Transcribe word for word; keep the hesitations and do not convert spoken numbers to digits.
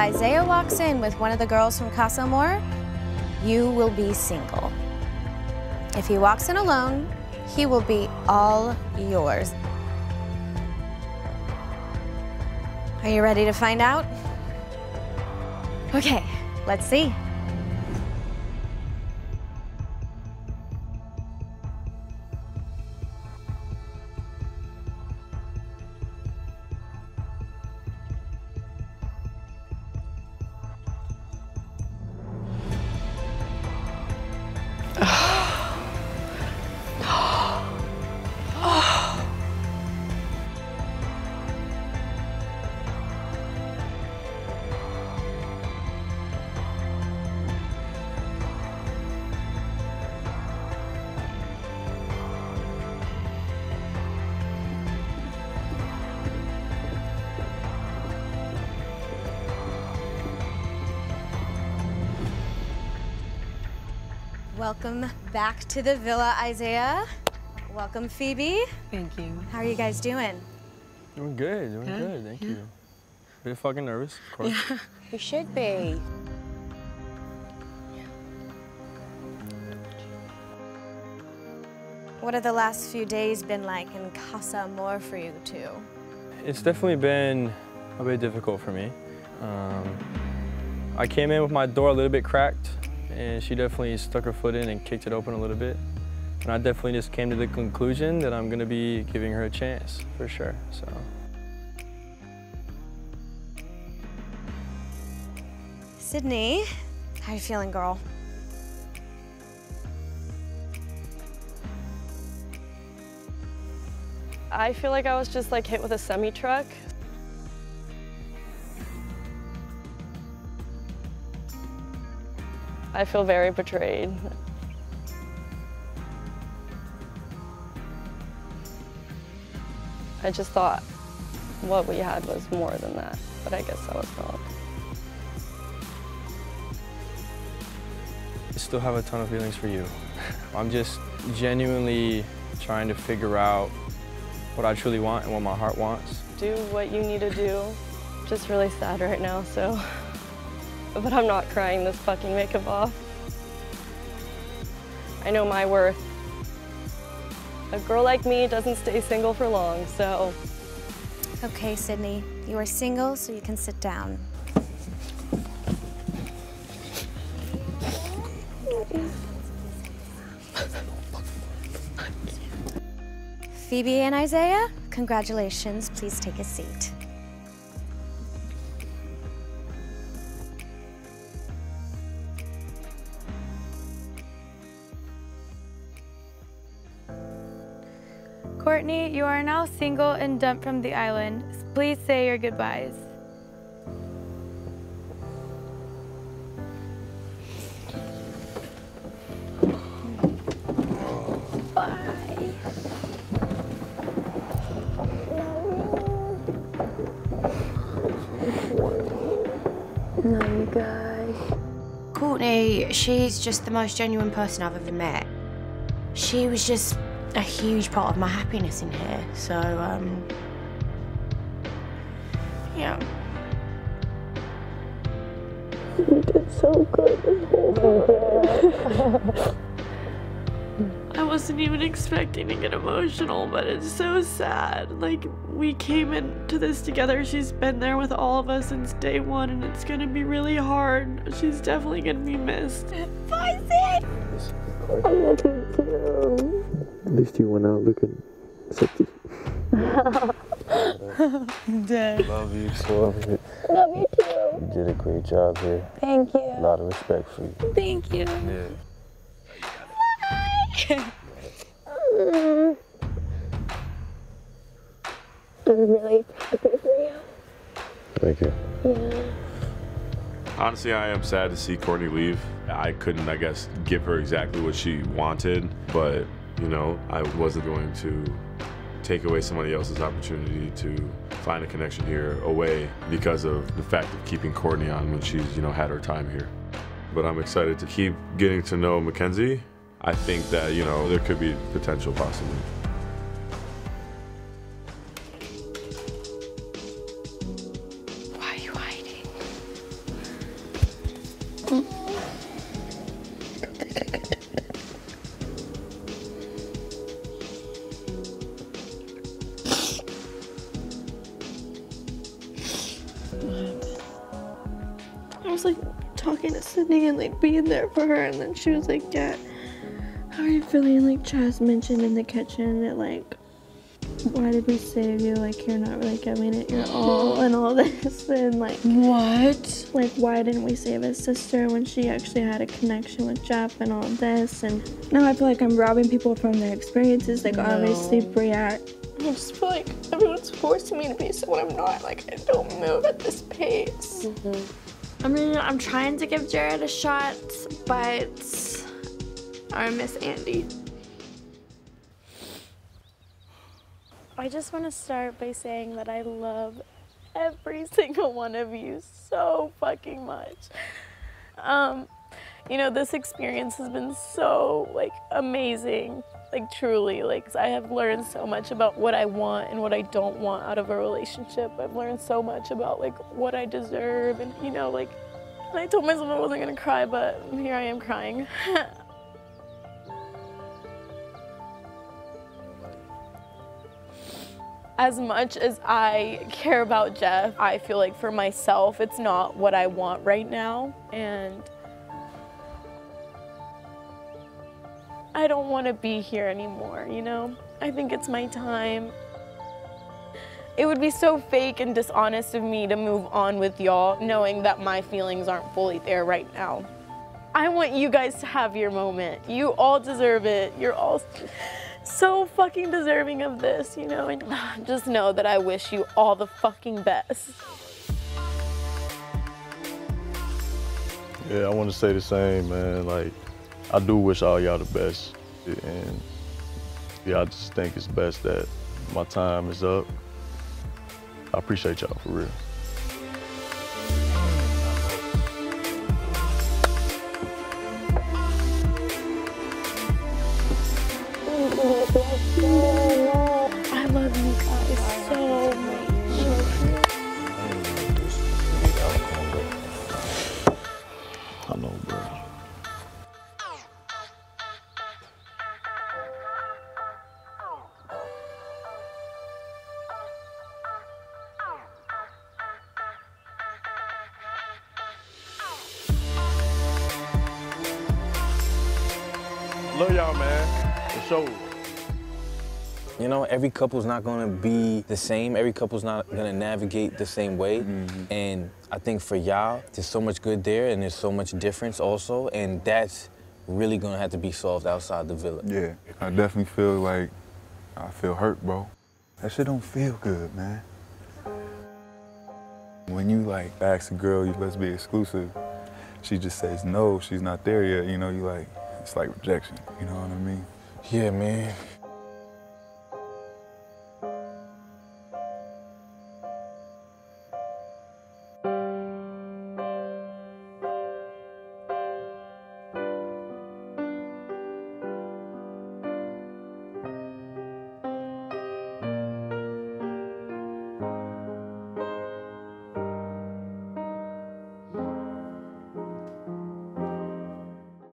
Isaiah walks in with one of the girls from Casa Amor, you will be single. If he walks in alone, he will be all yours. Are you ready to find out? Okay, let's see. Welcome back to the villa, Isaiah. Welcome, Phoebe. Thank you. How are you guys doing? Doing good, doing good, good. thank yeah. you. A bit fucking nervous, of course. Yeah. You should be. Yeah. What have the last few days been like in Casa Amor for you two? It's definitely been a bit difficult for me. Um, I came in with my door a little bit cracked, and she definitely stuck her foot in and kicked it open a little bit. And I definitely just came to the conclusion that I'm gonna be giving her a chance, for sure, so. Sydney, how you feeling, girl? I feel like I was just like hit with a semi-truck. I feel very betrayed. I just thought what we had was more than that, but I guess I was wrong. I still have a ton of feelings for you. I'm just genuinely trying to figure out what I truly want and what my heart wants. Do what you need to do. Just really sad right now, so. But I'm not crying this fucking makeup off. I know my worth. A girl like me doesn't stay single for long, so. Okay, Sydney, you are single, so you can sit down. Phoebe and Isaiah, congratulations, please take a seat. Courtney, you are now single and dumped from the island. Please say your goodbyes. Bye. Love you guys. Courtney, she's just the most genuine person I've ever met. She was just a huge part of my happiness in here, so, um, yeah. You did so good this whole time. I wasn't even expecting to get emotional, but it's so sad. Like, we came into this together. She's been there with all of us since day one, and it's gonna be really hard. She's definitely gonna be missed. Bye, Sid! I love you too. At least you went out looking sexy. I'm dead. Love you so much. Love you too. You did a great job here. Thank you. A lot of respect for you. Thank you. Yeah. Bye. I'm really happy for you. Thank you. Yeah. Honestly, I am sad to see Courtney leave. I couldn't, I guess, give her exactly what she wanted, but you know, I wasn't going to take away somebody else's opportunity to find a connection here away because of the fact of keeping Courtney on when she's, you know, had her time here. But I'm excited to keep getting to know Mackenzie. I think that, you know, there could be potential possibly. Why are you hiding? was like talking to Sydney and like being there for her, and then she was like, Dad, how are you feeling? And like Chaz mentioned in the kitchen that like, why did we save you? Like, you're not really giving it your all and all this, and like, what? Like, why didn't we save his sister when she actually had a connection with Jeff and all this? And now I feel like I'm robbing people from their experiences. Like, no. Obviously, Bria, I just feel like everyone's forcing me to be someone I'm not. Like, I don't move at this pace. Mm-hmm. I mean, I'm trying to give Jared a shot, but I miss Andy. I just want to start by saying that I love every single one of you so fucking much. Um, you know, this experience has been so, like, amazing. Like, truly, like, I have learned so much about what I want and what I don't want out of a relationship. I've learned so much about, like, what I deserve and, you know, like, and I told myself I wasn't going to cry, but here I am crying. As much as I care about Jeff, I feel like for myself, it's not what I want right now. And I don't want to be here anymore, you know? I think it's my time. It would be so fake and dishonest of me to move on with y'all, knowing that my feelings aren't fully there right now. I want you guys to have your moment. You all deserve it. You're all so fucking deserving of this, you know, and just know that I wish you all the fucking best. Yeah, I want to say the same, man. Like, I do wish all y'all the best. And yeah, I just think it's best that my time is up. I appreciate y'all for real. I love you guys so much. I know, bro. Love y'all, man. For sure. You know, every couple's not gonna be the same. Every couple's not gonna navigate the same way. Mm-hmm. And I think for y'all, there's so much good there and there's so much difference also. And that's really gonna have to be solved outside the villa. Yeah, I definitely feel like I feel hurt, bro. That shit don't feel good, man. When you like ask a girl, let's be exclusive, she just says no, she's not there yet. You know, you like, it's like rejection. You know what I mean? Yeah, man.